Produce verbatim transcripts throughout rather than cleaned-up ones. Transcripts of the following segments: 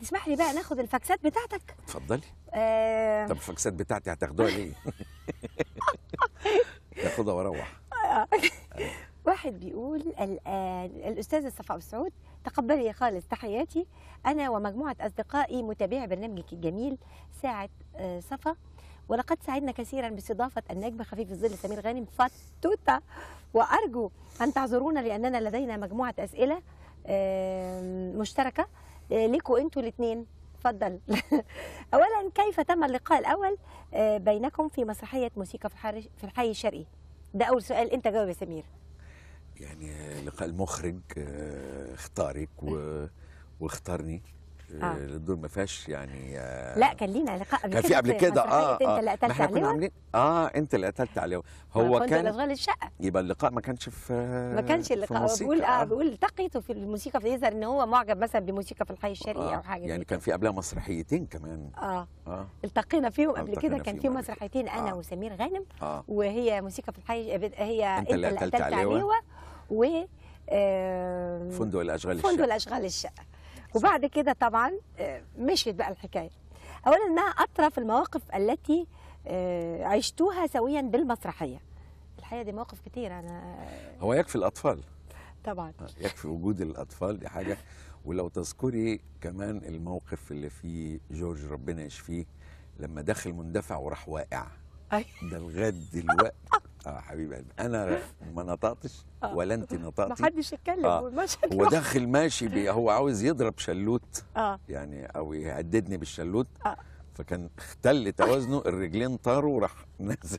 تسمح لي بقى ناخد الفاكسات بتاعتك؟ اتفضلي. آه... طب الفاكسات بتاعتي هتاخدوها ليه؟ ناخدها واروح. واحد بيقول الآن الأستاذة صفاء أبو السعود، تقبلي خالص تحياتي أنا ومجموعة أصدقائي متابعي برنامجك الجميل ساعة صفا، ولقد سعدنا كثيرا باستضافة النجم خفيف الظل سمير غانم فتوتة، وأرجو أن تعذرونا لأننا لدينا مجموعة أسئلة مشتركة لكم أنتوا الاثنين. اتفضل. أولا، كيف تم اللقاء الأول بينكم في مسرحية موسيقى في الحي الشرقي؟ ده أول سؤال، أنت جاوب يا سمير. يعني لقاء المخرج اختارك واختارني آه. للدور ما فيهاش يعني آه لا، كان لينا لقاء قبل كده، كان في قبل كده اه انت اللي قتلت عليها اه انت اللي قتلت عليها هو كان كنت اشغال الشقه، يبقى اللقاء ما كانش في ما كانش اللقاء. بقول اه بقول التقيته في الموسيقى، فيظهر ان هو معجب مثلا بموسيقى في الحي الشرقي آه. او حاجه يعني كان في قبلها مسرحيتين كمان اه, آه. التقينا فيهم قبل كده، كان في مسرحيتين انا آه. وسمير غانم آه. وهي موسيقى في الحي، هي انت اللي قتلت عليها و فندق الاشغال الشقه فندق الاشغال الشقه وبعد كده طبعا مشيت بقى الحكايه. اولا، ما اطرف المواقف التي عشتوها سويا بالمسرحيه؟ الحقيقه دي مواقف كتير. انا هو يكفي الاطفال طبعا، يكفي وجود الاطفال، دي حاجه. ولو تذكري كمان الموقف اللي فيه جورج ربنا يشفيه لما دخل مندفع وراح واقع ده لغايه دلوقتي. اه حبيبي قلبي، انا ما نطقتش ولا انت نطقتي، ما حدش اتكلم آه. هو داخل ماشي بي، هو عاوز يضرب شلوت آه. يعني او يهددني بالشلوت آه. فكان اختل توازنه، الرجلين طاروا وراح نازل.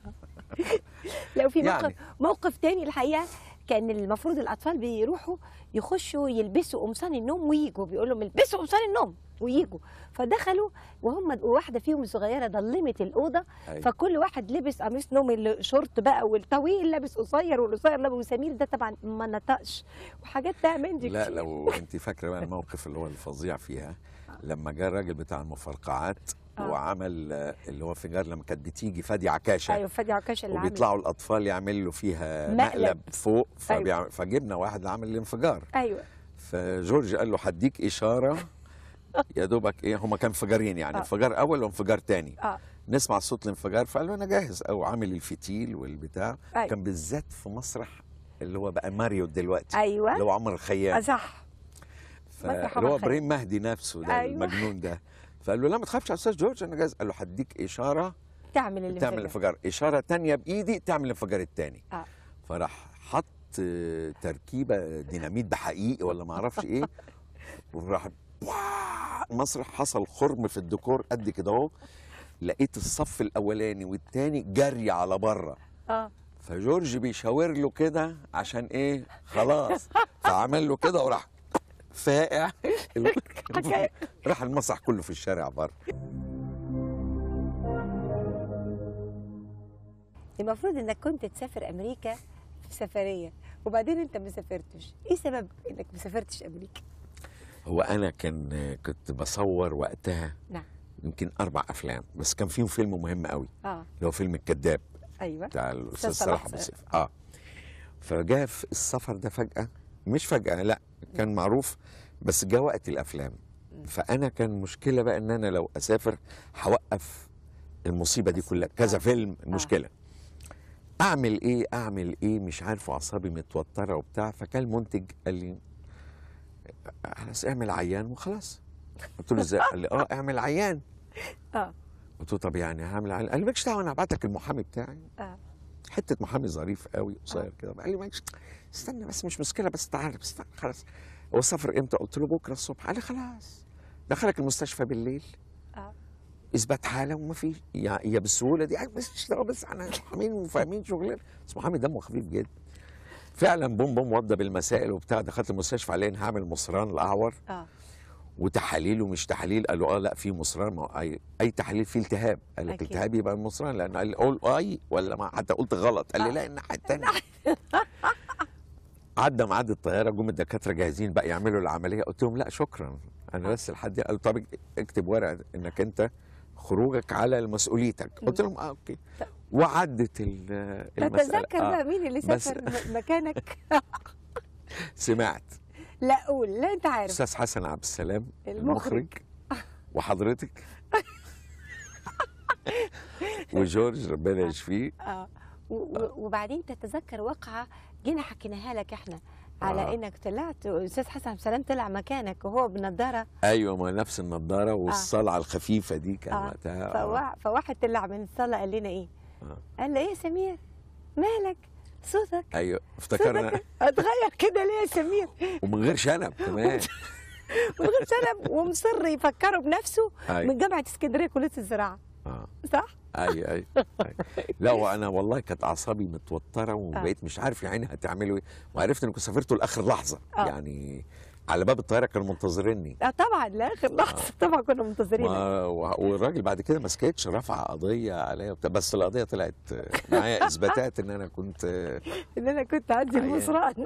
لو في موقف يعني. موقف تاني الحقيقه، كان المفروض الاطفال بيروحوا يخشوا يلبسوا قمصان النوم ويجوا، بيقول لهم البسوا قمصان النوم ويجوا، فدخلوا وهم واحده فيهم الصغيره ضلمت الاوضه أي. فكل واحد لبس قميص نوم، الشورت بقى والطويل لابس قصير والقصير لابس سمير، ده طبعا ما نطقش وحاجات تعمل دي. لا لو انت فاكره بقى الموقف اللي هو الفظيع فيها لما جه الراجل بتاع المفرقعات آه. وعمل اللي هو انفجار لما كانت بتيجي فادي عكاشة، ايوه فادي عكاشة اللي عمل وبيطلعوا الاطفال يعملوا فيها مقلب, مقلب فوق فبيع... أيوة. فجبنا واحد اللي عمل الانفجار ايوه، فجورج قال له هديك اشاره يا دوبك ايه، هما كانوا انفجارين يعني آه. انفجار اول وانفجار ثاني آه. نسمع صوت الانفجار، فقال له انا جاهز او عامل الفتيل والبتاع أيوة. كان بالذات في مسرح اللي هو بقى ماريو دلوقتي ايوه اللي هو عمر الخيام صح، اللي هو ابراهيم مهدي نفسه ده أيوة. المجنون ده، فقال له لا ما تخافش يا استاذ جورج انا جاهز، قال له هديك اشاره تعمل الانفجار تعمل الانفجار، اشاره ثانيه بايدي تعمل الانفجار الثاني آه. فراح حط تركيبه ديناميت بحقيقي ولا ما اعرفش ايه، وراح المسرح حصل خرم في الديكور قد كده اهو، لقيت الصف الاولاني والثاني جري على بره اه، فجورج بيشاور له كده عشان ايه خلاص، فعمل له كده وراح فائع راح المسرح كله في الشارع بره. المفروض انك كنت تسافر امريكا في سفريه، وبعدين انت ما سافرتش، ايه سبب انك ما سافرتش امريكا؟ هو انا كان كنت بصور وقتها نعم يمكن اربع افلام، بس كان فيهم فيلم مهم قوي اه اللي هو فيلم الكذاب ايوه بتاع الاستاذ صلاح مصطفى اه فجاء في السفر ده فجاه، مش فجاه لا كان معروف، بس جاء وقت الافلام، فانا كان مشكله بقى ان انا لو اسافر هوقف المصيبه دي كلها كذا فيلم، المشكله اعمل ايه اعمل ايه مش عارف، اعصابي متوتره وبتاع. فكان المنتج قال لي خلاص اعمل عيان وخلاص، قلت له ازاي؟ قال لي اه اعمل عيان اه قلت له طب يعني هعمل عيان؟ قال لي مالكش دعوه انا هبعت لك المحامي بتاعي اه حته محامي ظريف قوي قصير كده، قال لي مالكش استنى بس مش مشكله بس تعالى بس تعالى خلاص. هو سافر امتى؟ قلت له بكره الصبح، قال لي خلاص دخلك المستشفى بالليل اه اثبات حاله وما فيش يا يعني بالسهوله دي، بس بس احنا محامين وفاهمين شغلنا، بس محامي دمه خفيف جدا فعلا. بوم بوم وضى بالمسائل وبتاع، دخلت المستشفى علينا هعمل مصران الاعور اه وتحاليل ومش تحاليل، قالوا اه لا في مصران، اي اي تحاليل فيه التهاب، قال لك التهاب يبقى المصران، لان قال لي قول اي ولا ما حتى قلت غلط، قال لي لا الناحيه الثانيه. عدى ميعاد الطياره، جم الدكاتره جاهزين بقى يعملوا العمليه، قلت لهم لا شكرا انا بس لحد، قالوا طب اكتب ورقه انك انت خروجك على مسؤوليتك، قلت لهم اه اوكي. وعدت المسألة. تتذكر بقى مين اللي سافر مكانك؟ سمعت لا قول، لا انت عارف استاذ حسن عبد السلام المخرج وحضرتك وجورج ربنا يشفيه. اه وبعدين تتذكر واقعه جينا حكيناها لك احنا على آه. انك طلعت استاذ حسن عبد السلام طلع مكانك وهو بنضاره. ايوه ما نفس النضاره والصلعه آه. الخفيفه دي كان آه. وقتها. فوا... فواحد طلع من الصاله قال لنا ايه؟ آه. قال له ايه يا سمير؟ مالك؟ صوتك ايوه افتكرنا اتغير كده ليه يا سمير؟ ومن غير شنب كمان من غير شنب ومصر يفكروا بنفسه أيوة. من جامعه اسكندريه كليه الزراعه آه. صح؟ ايوه ايوه أي. لا وانا والله كانت اعصابي متوتره وبقيت مش عارف يا عيني هتعملوا ايه، وعرفت انكم سافرتوا لاخر لحظه آه. يعني على باب الطياره كانوا منتظريني. اه طبعا لاخر لحظه آه. طبعا كنا منتظرينك. والراجل بعد كده ما سكتش رفع قضيه عليا، بس القضيه طلعت معايا اثباتات ان انا كنت ان انا كنت عندي المصران